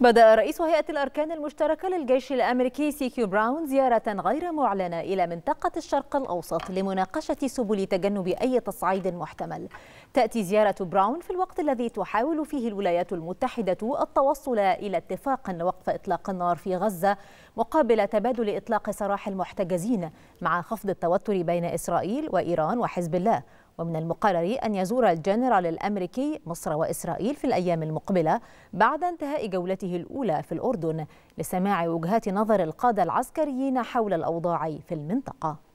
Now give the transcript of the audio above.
بدأ رئيس هيئة الأركان المشتركة للجيش الأمريكي سي كيو براون زيارة غير معلنة إلى منطقة الشرق الأوسط لمناقشة سبل تجنب أي تصعيد محتمل. تأتي زيارة براون في الوقت الذي تحاول فيه الولايات المتحدة التوصل إلى اتفاق لوقف إطلاق النار في غزة مقابل تبادل إطلاق سراح المحتجزين، مع خفض التوتر بين إسرائيل وإيران وحزب الله. ومن المقرر أن يزور الجنرال الأمريكي مصر وإسرائيل في الأيام المقبلة بعد انتهاء جولته الأولى في الأردن لسماع وجهات نظر القادة العسكريين حول الأوضاع في المنطقة.